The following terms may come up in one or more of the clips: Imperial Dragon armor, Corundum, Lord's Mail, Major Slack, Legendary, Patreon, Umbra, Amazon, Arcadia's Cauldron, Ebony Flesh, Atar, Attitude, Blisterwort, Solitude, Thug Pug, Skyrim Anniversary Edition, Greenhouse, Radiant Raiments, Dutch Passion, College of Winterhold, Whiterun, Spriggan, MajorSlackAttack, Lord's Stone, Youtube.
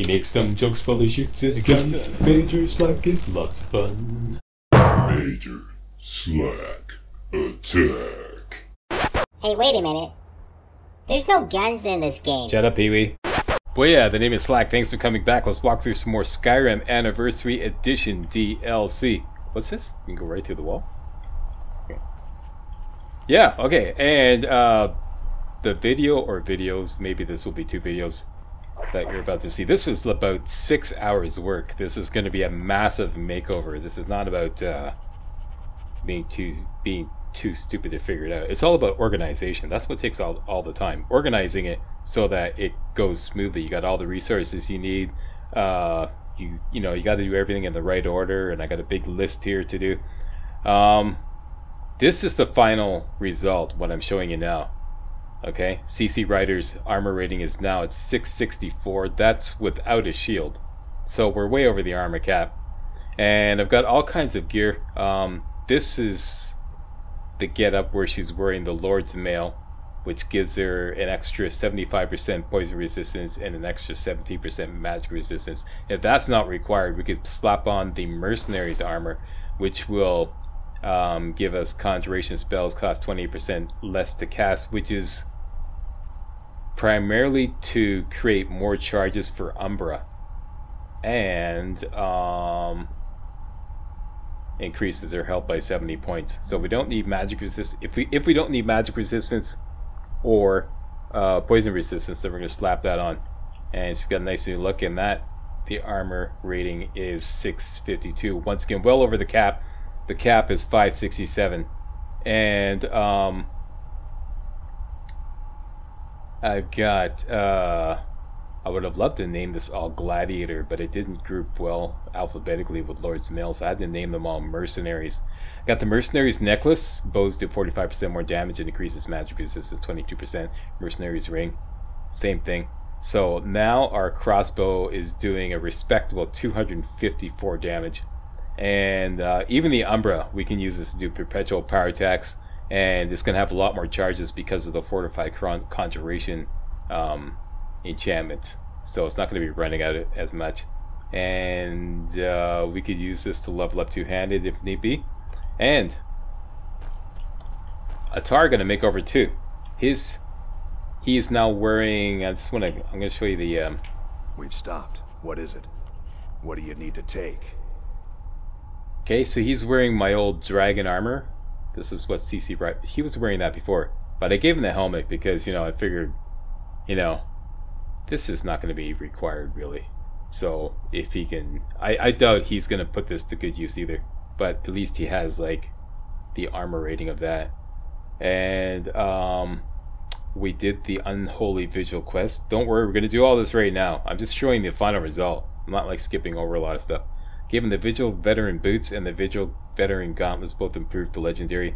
He makes dumb jokes while he shoots his guns. Major Slack is lots of fun. Major Slack Attack. Hey, wait a minute. There's no guns in this game. Shut up, Pee-wee. Well, yeah, the name is Slack. Thanks for coming back. Let's walk through some more Skyrim Anniversary Edition DLC. What's this? You can go right through the wall. Yeah, okay, and the video or videos, maybe this will be two videos that you're about to see. This is about 6 hours work. This is going to be a massive makeover. This is not about being too stupid to figure it out. It's all about organization. That's what takes all the time. Organizing it so that it goes smoothly. You got all the resources you need. You know, you got to do everything in the right order, and I got a big list here to do. This is the final result, what I'm showing you now. Okay, CC Rider's armor rating is now at 664. That's without a shield. So we're way over the armor cap. And I've got all kinds of gear. This is the get up where she's wearing the Lord's Mail, which gives her an extra 75% poison resistance and an extra 17% magic resistance. If that's not required, we could slap on the Mercenary's armor, which will give us conjuration spells cost 20% less to cast, which is primarily to create more charges for Umbra, and increases her health by 70 points. So we don't need magic resistance. If we don't need magic resistance or poison resistance, then we're gonna slap that on, and she's got a nice new look in that. The armor rating is 652. Once again, well over the cap. The cap is 567, and I've got I would have loved to name this all Gladiator, but it didn't group well alphabetically with Lord's Mail, so I had to name them all Mercenaries. I got the Mercenaries necklace. Bows do 45% more damage and increases magic resistance 22%. Mercenaries ring, same thing. So now our crossbow is doing a respectable 254 damage. And even the Umbra, we can use this to do perpetual power attacks, and it's going to have a lot more charges because of the fortified conjuration enchantment, so it's not going to be running out as much. And we could use this to level up two-handed if need be. And Atar going to make over too. He is now wearing, I'm going to show you the We've stopped. What is it? What do you need to take? Okay, so he's wearing my old dragon armor. This is what he was wearing that before, but I gave him the helmet because, you know, I figured, you know, this is not going to be required really. So if he can, I doubt he's going to put this to good use either, but at least he has like the armor rating of that. And we did the Unholy Vigil quest. Don't worry, we're going to do all this right now. I'm just showing the final result. I'm not like skipping over a lot of stuff. Given the Vigil Veteran Boots and the Vigil Veteran Gauntlets both improved to Legendary.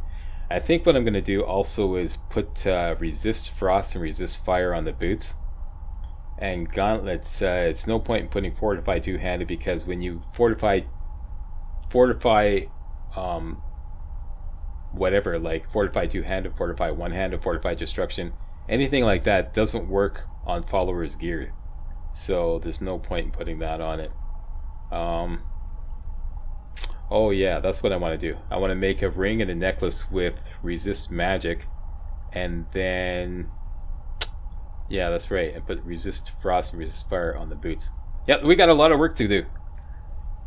I think what I'm going to do also is put Resist Frost and Resist Fire on the Boots. And Gauntlets, it's no point in putting Fortify two-handed, because when you Fortify two-handed, Fortify one-handed, Fortify Destruction, anything like that doesn't work on followers' gear. So there's no point in putting that on it. Oh yeah, that's what I want to do. I want to make a ring and a necklace with resist magic, and then yeah, that's right, and put resist frost and resist fire on the boots. Yep, we got a lot of work to do.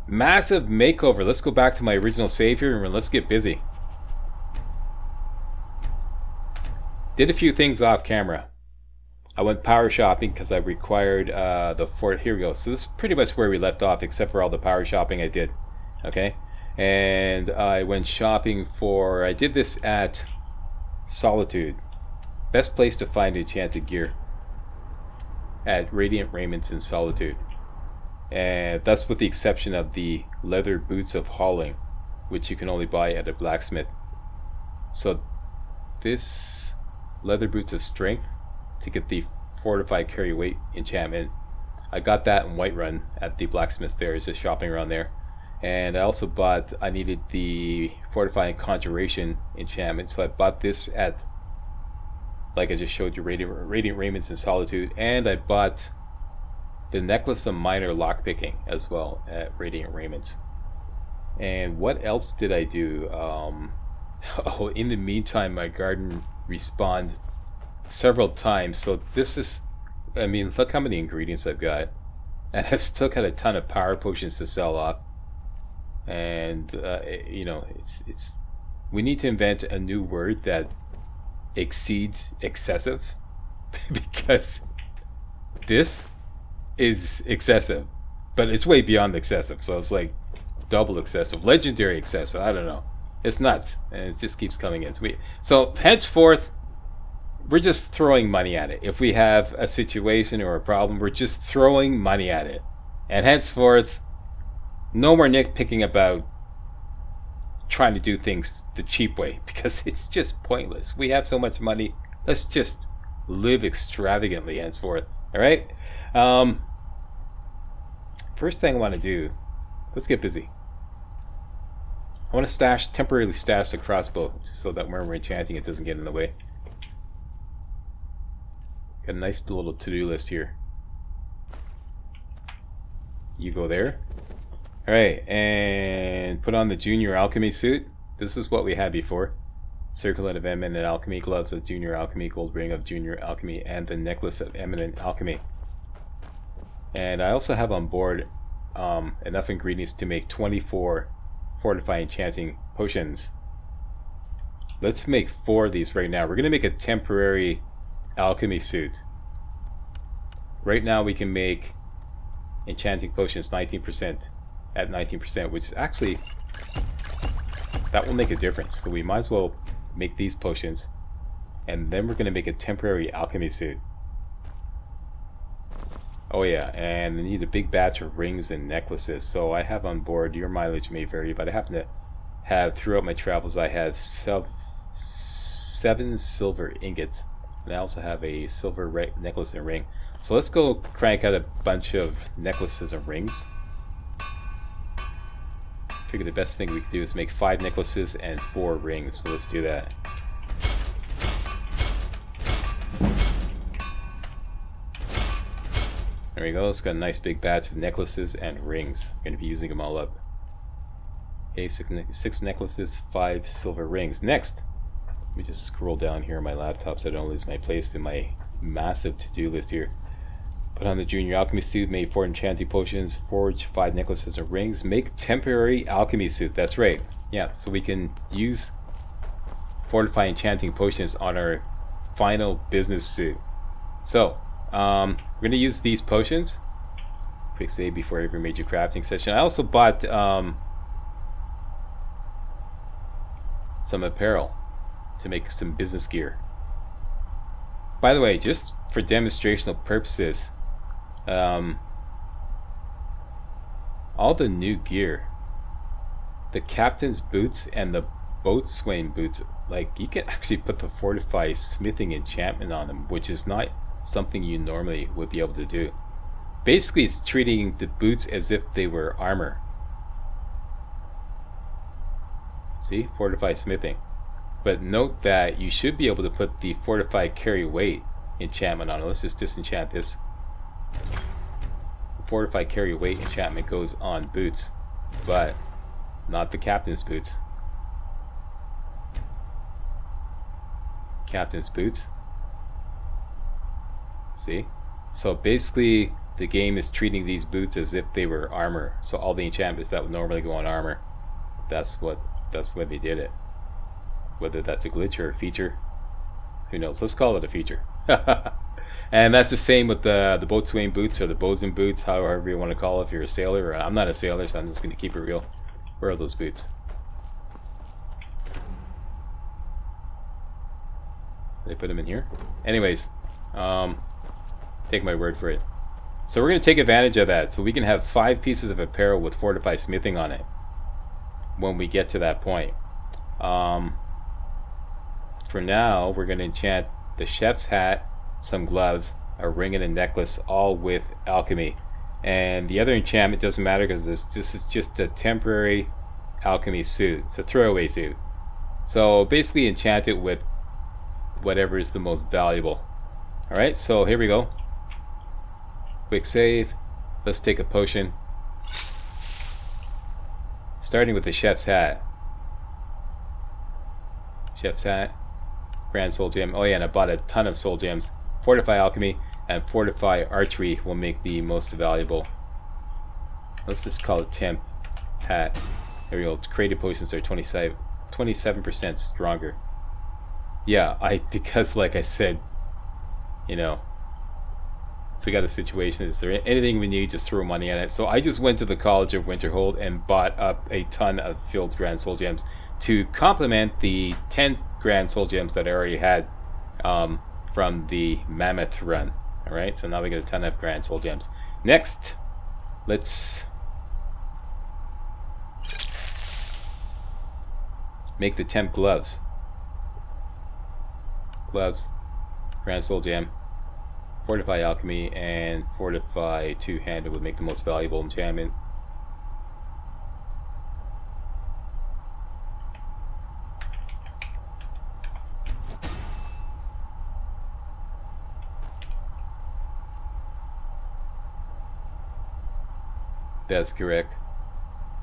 Massive makeover. Let's go back to my original save here and let's get busy. Did a few things off camera. I went power shopping because I required the fort. Here we go. So this is pretty much where we left off, except for all the power shopping I did. Okay, and I went shopping for, I did this at Solitude, best place to find enchanted gear, at Radiant Raiments in Solitude, and that's with the exception of the leather boots of hauling, which you can only buy at a blacksmith. So this leather boots of strength to get the fortified carry weight enchantment, I got that in Whiterun at the blacksmith. There is just shopping around there. And I also bought, I needed the fortifying conjuration enchantment, so I bought this at, like I just showed you, Radiant Raiments in Solitude. And I bought the necklace of minor lockpicking as well at Radiant Raiments. And what else did I do? Oh, in the meantime, my garden respawned several times. So this is, I mean, look how many ingredients I've got. And I still got a ton of power potions to sell off. And, you know, it's we need to invent a new word that exceeds excessive. Because this is excessive. But it's way beyond excessive. So it's like double excessive. Legendary excessive. I don't know. It's nuts. And it just keeps coming in. So henceforth, we're just throwing money at it. If we have a situation or a problem, we're just throwing money at it. And henceforth, no more nitpicking about trying to do things the cheap way, because it's just pointless. We have so much money. Let's just live extravagantly henceforth. All right? First thing I want to do, let's get busy. I want to temporarily stash the crossbow so that when we're enchanting it doesn't get in the way. Got a nice little to-do list here. You go there. Alright, and put on the Junior Alchemy suit. This is what we had before. Circlet of Eminent Alchemy, gloves of Junior Alchemy, gold ring of Junior Alchemy, and the necklace of Eminent Alchemy. And I also have on board enough ingredients to make 24 fortifying enchanting potions. Let's make 4 of these right now. We're going to make a temporary alchemy suit. Right now we can make enchanting potions 19%. At 19%, which actually that will make a difference, so we might as well make these potions, and then we're going to make a temporary alchemy suit. Oh yeah, and I need a big batch of rings and necklaces, so I have on board, your mileage may vary, but I happen to have, throughout my travels, I have 7 silver ingots, and I also have a silver necklace and ring. So let's go crank out a bunch of necklaces and rings. I figure the best thing we could do is make 5 necklaces and 4 rings, so let's do that. There we go, it's got a nice big batch of necklaces and rings. I'm going to be using them all up. Okay, 6 necklaces, 5 silver rings. Next! Let me just scroll down here on my laptop so I don't lose my place in my massive to-do list here. Put on the Junior Alchemy suit, make 4 enchanting potions, forge 5 necklaces and rings, make temporary alchemy suit, that's right. Yeah, so we can use fortify enchanting potions on our final business suit. So, we're going to use these potions. Quick save before every major crafting session. I also bought some apparel to make some business gear. By the way, just for demonstrational purposes, all the new gear, the captain's boots and the boatswain boots, like, you can actually put the fortify smithing enchantment on them, which is not something you normally would be able to do. Basically, it's treating the boots as if they were armor. See? Fortify smithing. But note that you should be able to put the fortify carry weight enchantment on it. Let's just disenchant this. The fortify carry weight enchantment goes on boots, but not the captain's boots. Captain's boots. See? So basically the game is treating these boots as if they were armor. So all the enchantments that would normally go on armor, that's why they did it. Whether that's a glitch or a feature, who knows? Let's call it a feature. And that's the same with the boatswain boots or the bosun boots, however you want to call it, if you're a sailor. I'm not a sailor, so I'm just going to keep it real. Where are those boots? Did I put them in here? Anyways, take my word for it. So we're going to take advantage of that, so we can have 5 pieces of apparel with fortify smithing on it when we get to that point. For now, we're going to enchant the chef's hat, some gloves, a ring and a necklace, all with alchemy. And the other enchantment doesn't matter because this is just a temporary alchemy suit. It's a throwaway suit. So basically enchant it with whatever is the most valuable. Alright, so here we go. Quick save. Let's take a potion. Starting with the chef's hat. Chef's hat. Grand soul gem. Oh yeah, and I bought a ton of soul gems. Fortify alchemy and fortify archery will make the most valuable. Let's just call it temp hat. There we go. Creative potions are 27% stronger. Yeah, because like I said, you know, if we got a situation, is there anything we need, just throw money at it. So I just went to the College of Winterhold and bought up a ton of filled Grand Soul Gems to complement the 10 Grand Soul Gems that I already had from the Mammoth Run. Alright, so now we get a ton of Grand Soul Gems. Next, let's make the temp gloves. Gloves, Grand Soul Gem. Fortify alchemy and fortify two-handed would make the most valuable enchantment. That's correct.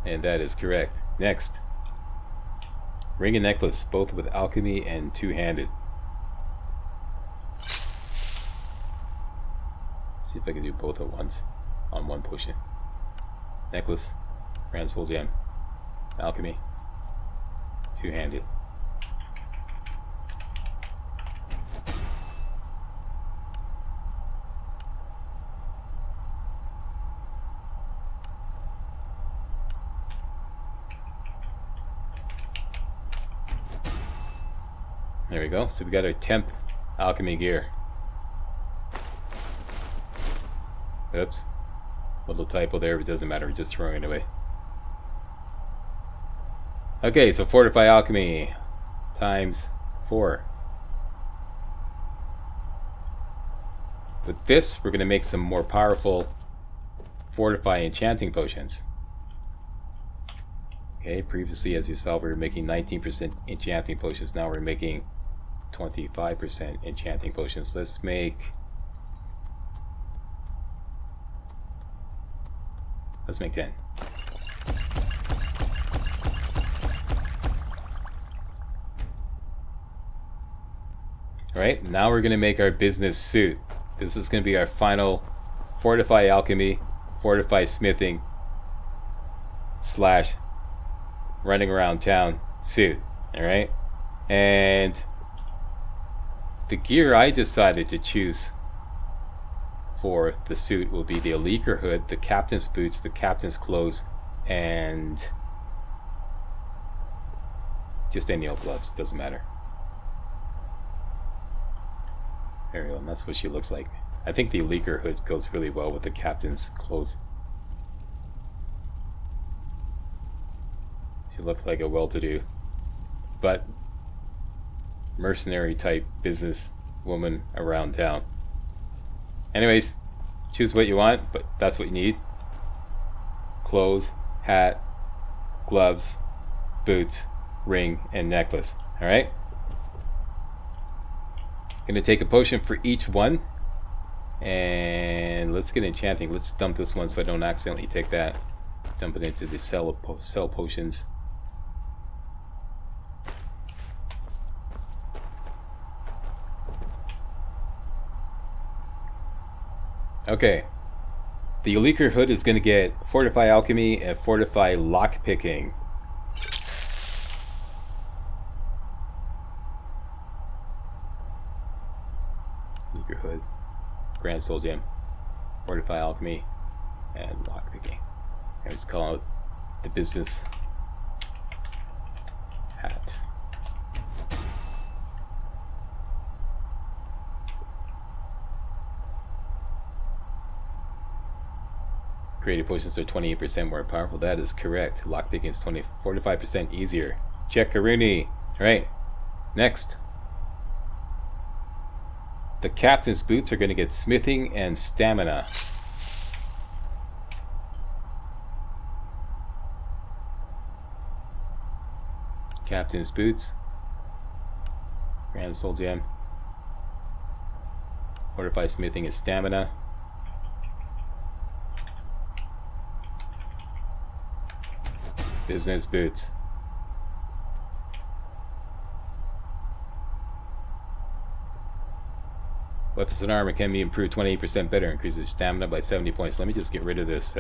And that is correct. Next. Ring and necklace, both with alchemy and two-handed. See if I can do both at once on one potion. Necklace, Grand Soul Gem, alchemy, two-handed. There we go. So we got our temp alchemy gear. Oops, little typo there, but it doesn't matter, we're just throwing it away. Okay, so fortify alchemy times 4. With this, we're going to make some more powerful fortify enchanting potions. Okay, previously, as you saw, we were making 19% enchanting potions, now we're making 25% enchanting potions. Let's make... let's make 10. Alright, now we're going to make our business suit. This is going to be our final fortify alchemy, fortify smithing, / running around town suit. Alright? And the gear I decided to choose for the suit will be the leaker hood, the captain's boots, the captain's clothes, and just any old gloves, doesn't matter. There we go, and that's what she looks like. I think the leaker hood goes really well with the captain's clothes. She looks like a well-to-do, but mercenary type business woman around town. Anyways, choose what you want, but that's what you need. Clothes, hat, gloves, boots, ring, and necklace. Alright? Gonna take a potion for each one. And let's get enchanting. Let's dump this one so I don't accidentally take that. Dump it into the sell potions. Okay, the leaker hood is going to get fortify alchemy and fortify lockpicking. Leaker hood, Grand Soul Gem, fortify alchemy, and lockpicking. I was calling it the business hat. Creative potions are 28% more powerful. That is correct. Lockpicking is 45% easier. Checkaroonie. Alright. Next. The captain's boots are going to get smithing and stamina. Captain's boots. Grand Soul Gem. Fortify smithing and stamina. business boots. Weapons and armor can be improved 28% better, increases stamina by 70 points. Let me just get rid of this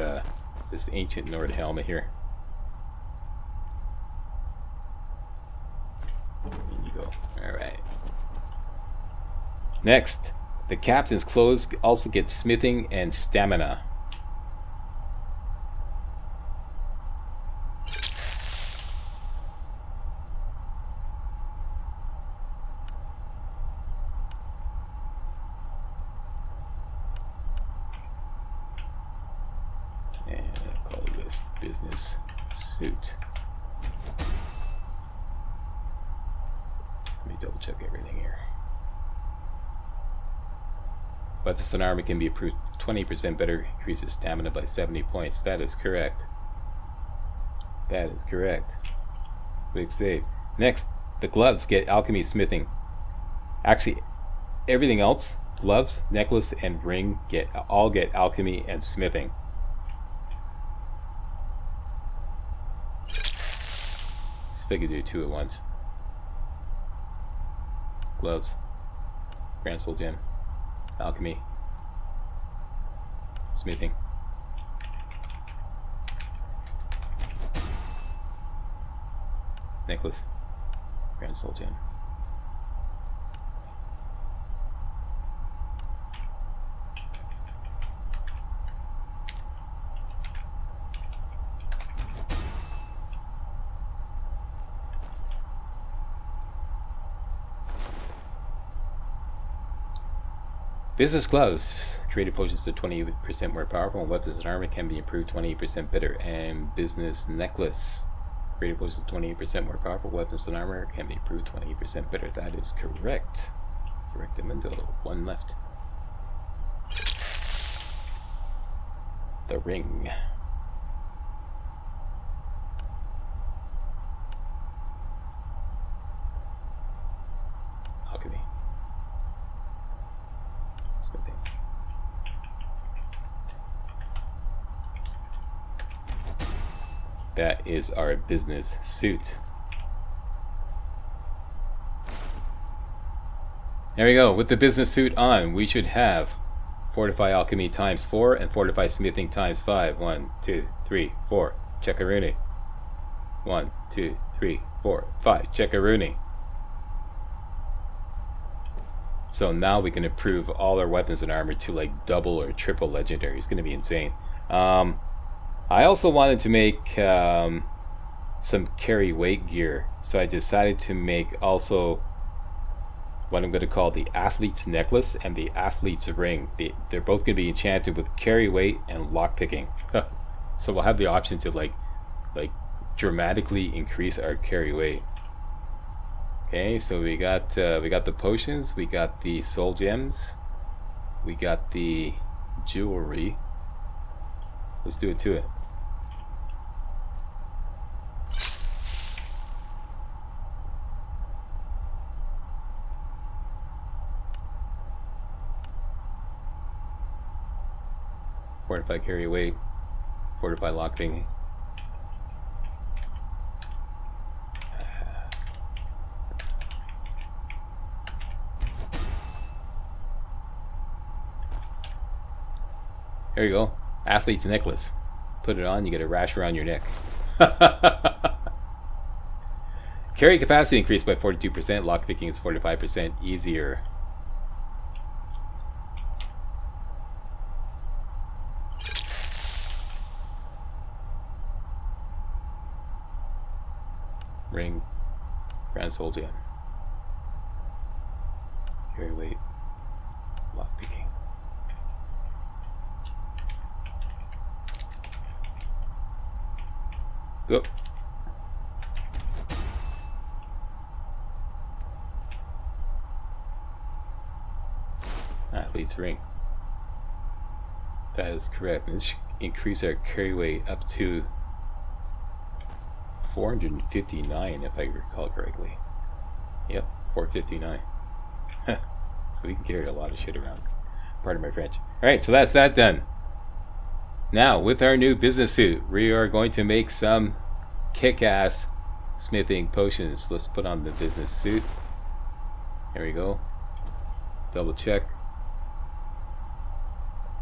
this ancient Nord helmet here. There you go. Alright. Next, the captain's clothes also get smithing and stamina. An armor can be improved 20% better, increases stamina by 70 points. That is correct. That is correct. Big save. Next, the gloves get alchemy smithing. Actually, everything else, gloves, necklace, and ring all get alchemy and smithing. Let's figure do two at once. Gloves, Gransel Gem, alchemy, smithing. Necklace, Grand Soul Gem. Business gloves. Creative potions are 20% more powerful, and weapons and armor can be improved 28% better. And business necklace. Creative potions are 28% more powerful, weapons and armor can be improved 28% better. That is correct. Correct, Amendo. One left. The ring. That is our business suit. There we go. With the business suit on, we should have fortify alchemy times 4 and fortify smithing times 5. 1, 2, 3, 4. Check-a-rooney. 1, 2, 3, 4, 5. Check-a-rooney. So now we can improve all our weapons and armor to like double or triple legendary. It's going to be insane. I also wanted to make some carry weight gear, so I decided to make also what I'm going to call the athlete's necklace and the athlete's ring. They're both going to be enchanted with carry weight and lockpicking. So we'll have the option to like dramatically increase our carry weight. Okay, so we got the potions, we got the soul gems, we got the jewelry. Let's do it to it. Fortify carry weight, fortify locking. There you go. Athlete's necklace. Put it on, you get a rash around your neck. Carry capacity increased by 42%, lockpicking is 45% easier. Ring, Grand Soldier. Carry weight, lockpicking. Go. Athlete's ring. That is correct. This should increase our carry weight up to 459 if I recall correctly. Yep, 459. So we can carry a lot of shit around. Pardon my French. Alright, so that's that done. Now, with our new business suit, we are going to make some kick-ass smithing potions. Let's put on the business suit. There we go. Double check.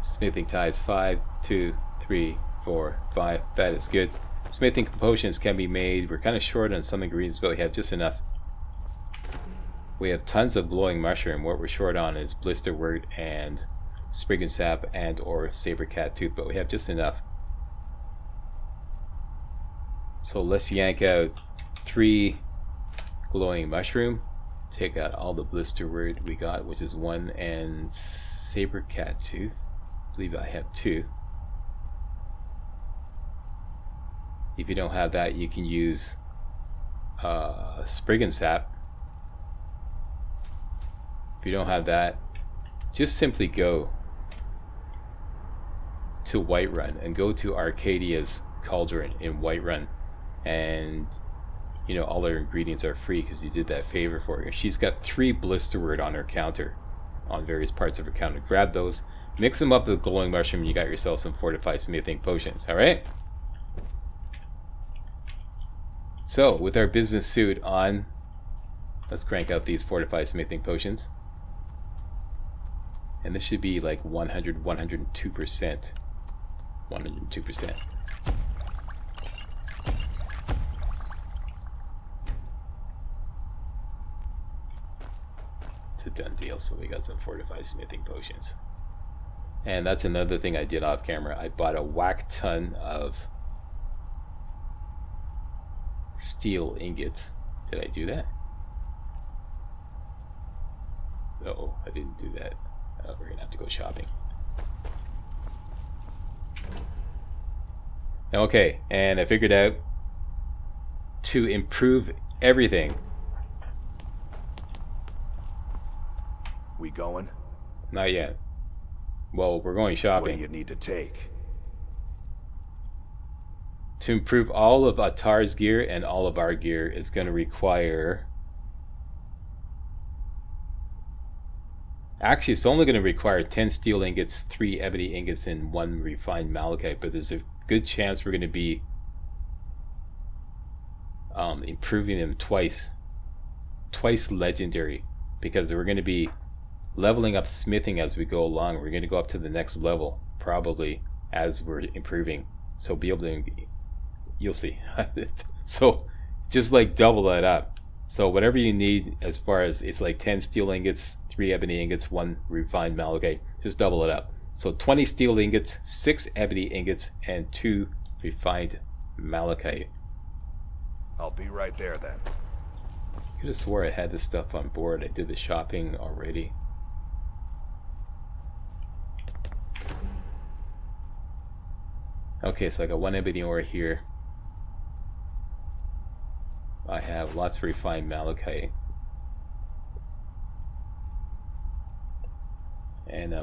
Smithing ties 5, 2, 3, 4, 5. That is good. Smithing potions can be made. We're kind of short on some ingredients, but we have just enough. We have tons of blowing mushroom. What we're short on is blisterwort and spriggan sap and or saber cat tooth, but we have just enough. So let's yank out 3 glowing mushroom. Take out all the blisterwort we got, which is 1, and saber cat tooth. I believe I have 2. If you don't have that, you can use spriggan sap. If you don't have that, just simply go to Whiterun and go to Arcadia's Cauldron in Whiterun, and you know all her ingredients are free because you did that favor for her. She's got 3 blisterwort on her counter, on various parts of her counter. Grab those, mix them up with glowing mushroom, and you got yourself some fortified smithing potions. All right. So with our business suit on, let's crank out these fortified smithing potions. And this should be like 100, 102%. 102%. It's a done deal, so we got some fortified smithing potions. And that's another thing I did off camera. I bought a whack ton of steel ingots. Did I do that? No, I didn't do that. We're gonna have to go shopping. Okay, and I figured out to improve everything. We going? Not yet. Well, we're going shopping. What do you need to take? To improve all of Atar's gear and all of our gear is going to require... Actually, it's only going to require 10 steel ingots, 3 ebony ingots, and 1 refined malachite, but there's a good chance we're going to be improving them twice. Twice legendary, because we're going to be leveling up smithing as we go along. We're going to go up to the next level, probably, as we're improving. So be able to... You'll see. So just like double that up. So whatever you need, as far as it's like 10 steel ingots, 3 ebony ingots, 1 refined malachite, just double it up. So 20 steel ingots, 6 ebony ingots, and 2 refined malachite. I'll be right there then. I could have swore I had this stuff on board. I did the shopping already. Okay, so I got 1 ebony ore here. I have lots of refined malachite. And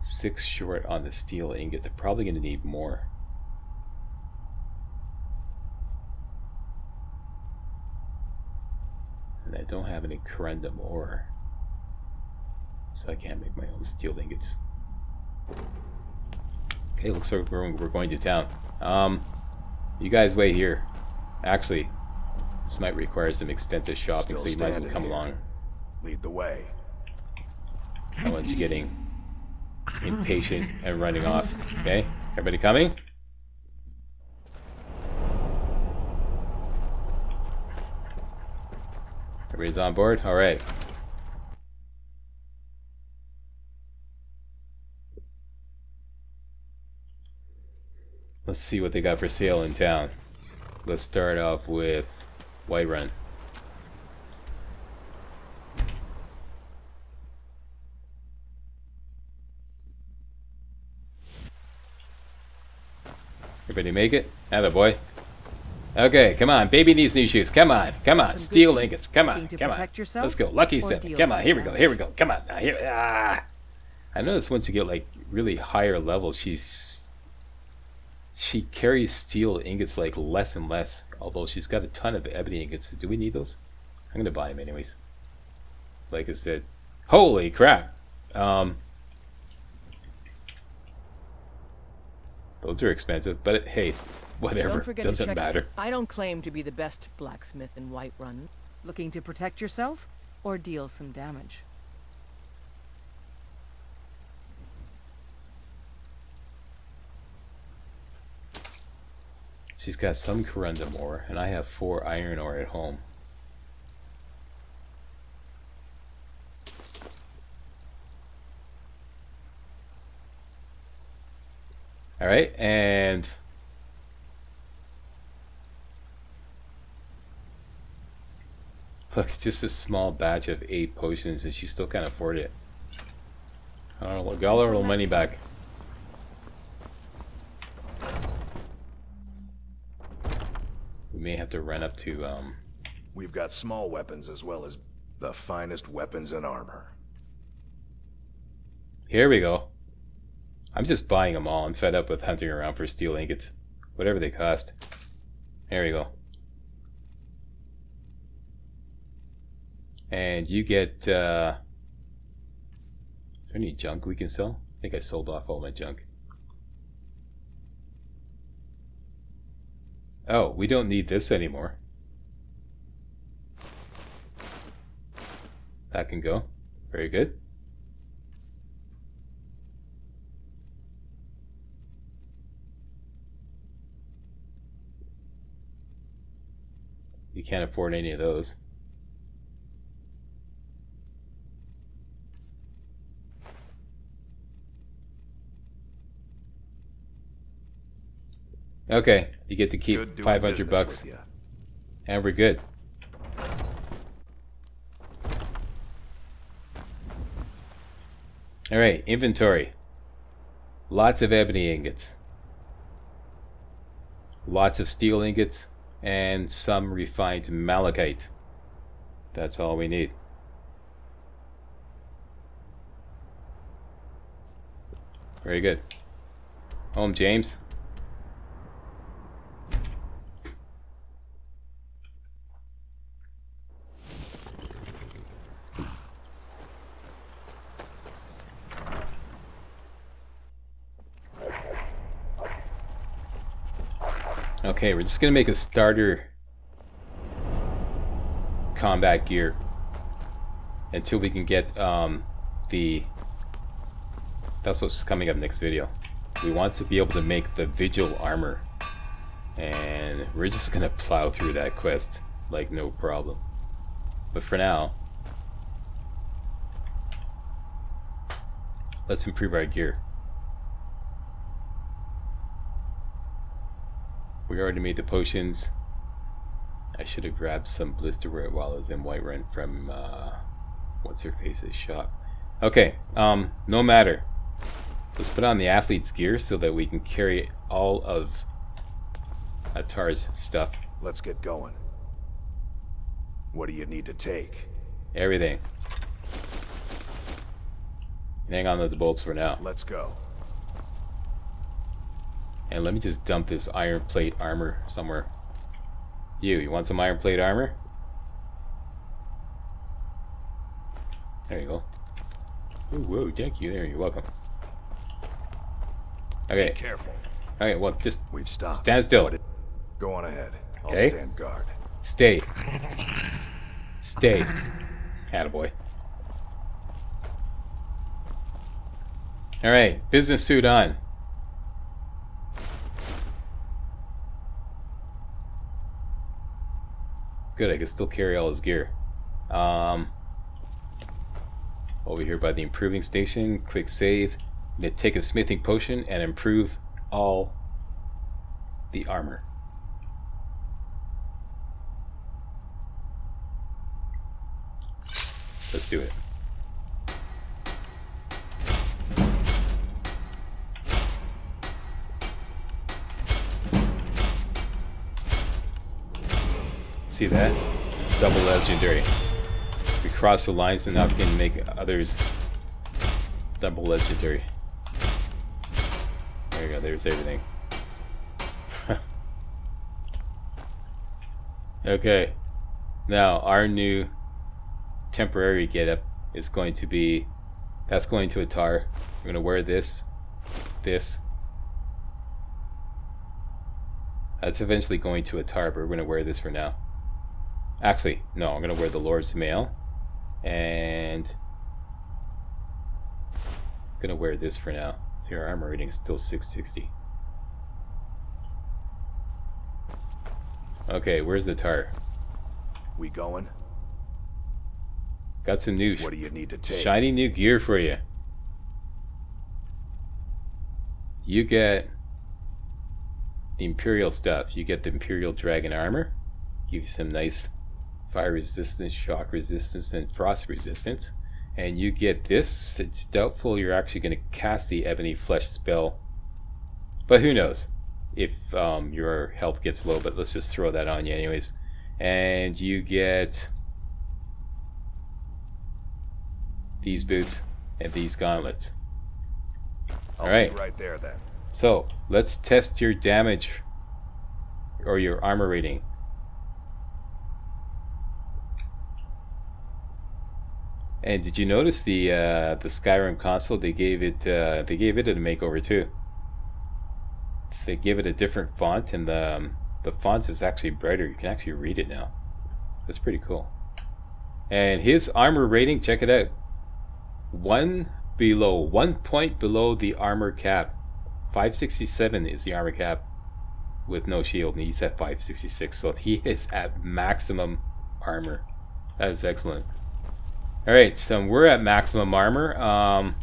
6 short on the steel ingots. I'm probably going to need more. And I don't have any corundum ore, so I can't make my own steel ingots. Okay, looks like we're going to town. You guys wait here. Actually, this might require some extensive shopping, so you might as well come along. Lead the way. Everyone's getting impatient and running off. Okay, everybody coming? Everybody's on board? All right. Let's see what they got for sale in town. Let's start off with Whiterun. Everybody make it? Attaboy. Okay, come on. Baby needs new shoes. Come on. Come on. Steel ingots. Come on. Come on. Let's go. Lucky seven. Come on. Here we go. Here we go. Come on. I noticed once you get like really higher levels, she carries steel ingots like less and less, although she's got a ton of ebony ingots. Do we need those? I'm going to buy them anyways. Like I said. Holy crap. Those are expensive, but hey, whatever. Doesn't matter. I don't claim to be the best blacksmith in Whiterun. Looking to protect yourself or deal some damage? She's got some corundum ore, and I have 4 iron ore at home. Alright, and look, it's just a small batch of 8 potions, and she still can't afford it. I don't know, got all her money back. We may have to run up to, We've got small weapons as well as the finest weapons and armor. Here we go. I'm just buying them all. I'm fed up with hunting around for steel ingots, whatever they cost. There we go. And you get, is there any junk we can sell? I think I sold off all my junk. Oh, we don't need this anymore. That can go. Very good. You can't afford any of those. Okay, you get to keep $500 and we're good. All right, inventory. Lots of ebony ingots. Lots of steel ingots. And some refined malachite. That's all we need. Very good. Home, James. Okay, we're just gonna make a starter combat gear until we can get that's what's coming up next video. We want to be able to make the vigil armor, and we're just gonna plow through that quest like no problem. But for now, let's improve our gear. We already made the potions. I should have grabbed some blisterwort while I was in Whiterun from what's her face's shop. Okay, no matter. Let's put on the athlete's gear so that we can carry all of Atar's stuff. Let's get going. What do you need to take? Everything. Hang on to the bolts for now. Let's go. And let me just dump this iron plate armor somewhere. You want some iron plate armor? There you go. Ooh, whoa, thank you. There, you're welcome. Okay. Be careful. Okay, well, just we've stopped. Stand still. Go on ahead. I'll stand guard. Stay. Stay. Attaboy. All right, business suit on. Good, I can still carry all his gear. Over here by the improving station, quick save. I'm gonna take a smithing potion and improve all the armor. Let's do it. See that? Double legendary. We cross the lines and now we can make others double legendary. There you go, there's everything. Okay. Now our new temporary getup is going to be that's going to Atar. We're gonna wear this, That's eventually going to Atar, but we're going to wear this for now. Actually, no, I'm going to wear the Lord's Mail. And I'm going to wear this for now. So your armor rating is still 660. Okay, where's Atar? We going? Got some new what do you need to take? Shiny new gear for you. You get the Imperial stuff. You get the Imperial Dragon armor. Gives you some nice fire resistance, shock resistance, and frost resistance. And you get this. It's doubtful you're actually going to cast the Ebony Flesh spell. But who knows? If your health gets low, but let's just throw that on you anyways. And you get these boots and these gauntlets. All right. Right there then. So let's test your damage or your armor rating. And did you notice the Skyrim console? They gave it a makeover too. They give it a different font, and the font is actually brighter. You can actually read it now. That's pretty cool. And his armor rating, check it out. One point below the armor cap. 567 is the armor cap with no shield, and he's at 566, so he is at maximum armor. That is excellent. Alright, so we're at maximum armor.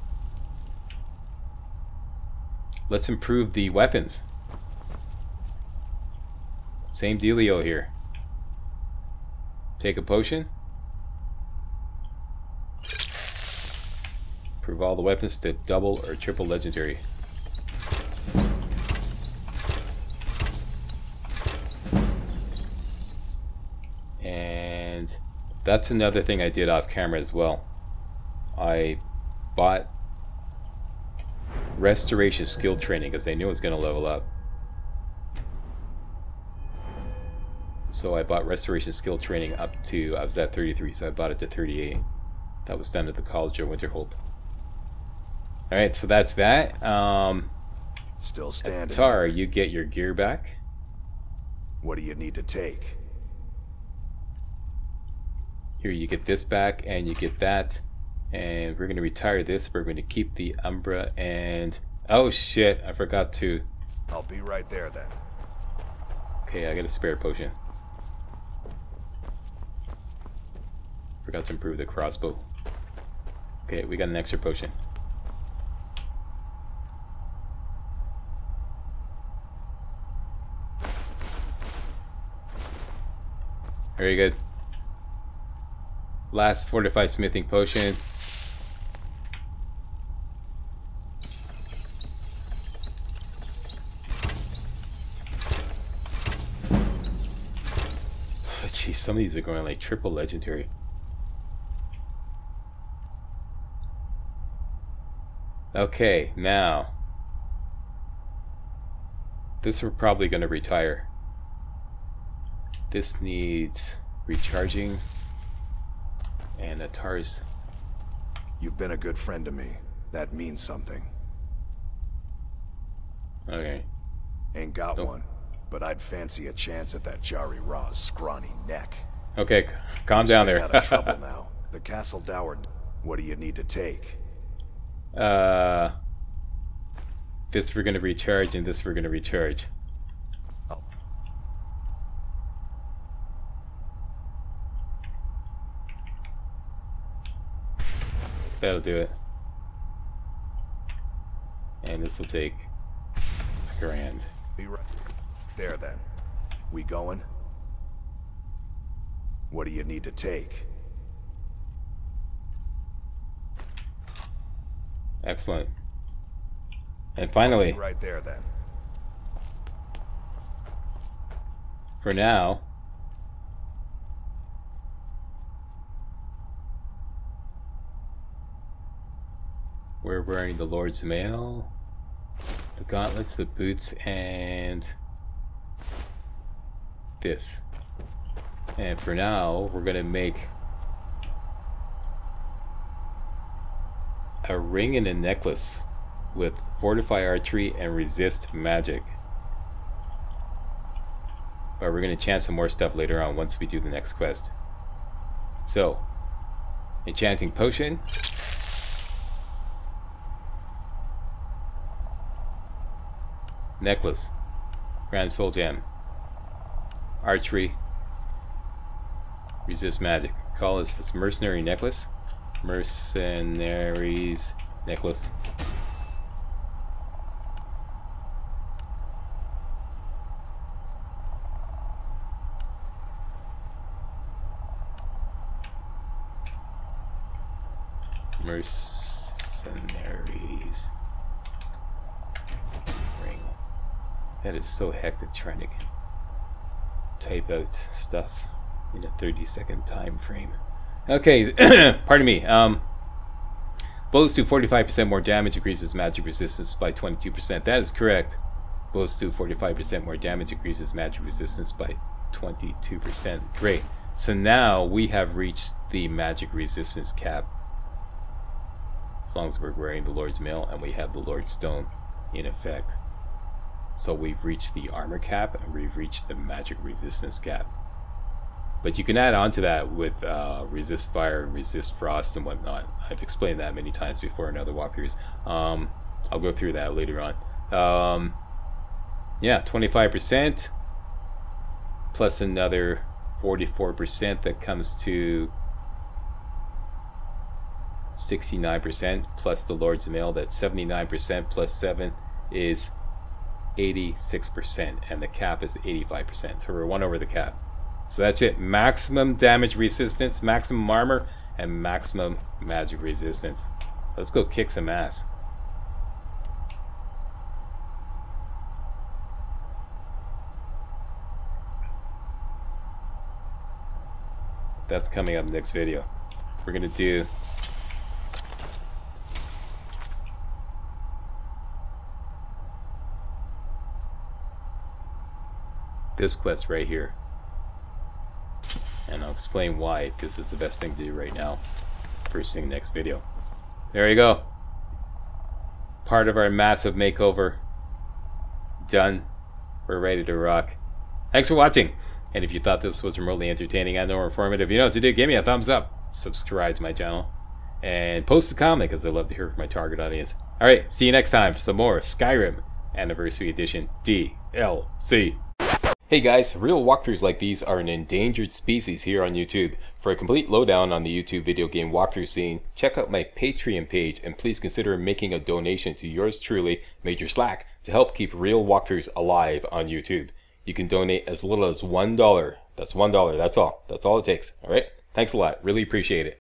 Let's improve the weapons. Same dealio here. Take a potion. Improve all the weapons to double or triple legendary. And that's another thing I did off camera as well. I bought Restoration skill training because I knew it was going to level up. So I bought Restoration skill training up to, I was at 33, so I bought it to 38. That was done at the College of Winterhold. Alright, so that's that. Still standing. Atar, you get your gear back. What do you need to take? Here, you get this back and you get that. And we're going to retire this. We're going to keep the Umbra and... Oh shit, I forgot to... I'll be right there then. Okay, I got a spare potion. Forgot to improve the crossbow. Okay, we got an extra potion. Very good. Last fortified smithing potion. Jeez, some of these are going like triple legendary. Okay, now this we're probably going to retire. This needs recharging. And Atar's. You've been a good friend to me. That means something. Okay. Ain't got one, but I'd fancy a chance at that Jari Ra's scrawny neck. Okay, calm down there. Out of trouble now. The Castle Dower. What do you need to take? This we're gonna recharge, and this we're gonna recharge. That'll do it. And this will take a grand. Be right there then. We going? What do you need to take? Excellent. And finally, be right there then. For now, we're wearing the Lord's Mail, the gauntlets, the boots, and this. And for now, we're going to make a ring and a necklace with fortify archery and resist magic. But we're going to enchant some more stuff later on once we do the next quest. So, enchanting potion. Necklace. Grand soul gem. Archery. Resist magic. Call is this mercenary necklace. Mercenaries necklace. Mercenaries ring. That is so hectic trying to type out stuff in a 30-second time frame. Okay, pardon me. Blows do 45% more damage, increases magic resistance by 22%. That is correct. Blows do 45% more damage, increases magic resistance by 22%. Great. So now we have reached the magic resistance cap. As long as we're wearing the Lord's Mail and we have the Lord's Stone in effect. So we've reached the armor cap and we've reached the magic resistance cap. But you can add on to that with resist fire, resist frost and whatnot. I've explained that many times before in other walkthroughs. I'll go through that later on. Yeah, 25% plus another 44% that comes to 69% plus the Lord's Mail, that's 79% plus 7 is 86%, and the cap is 85%, so we're one over the cap. So that's it. Maximum damage resistance, maximum armor, and maximum magic resistance. Let's go kick some ass. That's coming up next video. We're gonna do this quest right here, and I'll explain why, because it's the best thing to do right now. First thing next video. There you go, part of our massive makeover done. We're ready to rock. Thanks for watching, and if you thought this was remotely entertaining and or informative, you know what to do. Give me a thumbs up, subscribe to my channel, and post a comment, because I love to hear from my target audience. Alright, see you next time for some more Skyrim Anniversary Edition DLC. Hey guys, real walkthroughs like these are an endangered species here on YouTube. For a complete lowdown on the YouTube video game walkthrough scene, check out my Patreon page, and please consider making a donation to yours truly, Major Slack, to help keep real walkthroughs alive on YouTube. You can donate as little as $1. That's $1, that's all it takes. Alright, thanks a lot, really appreciate it.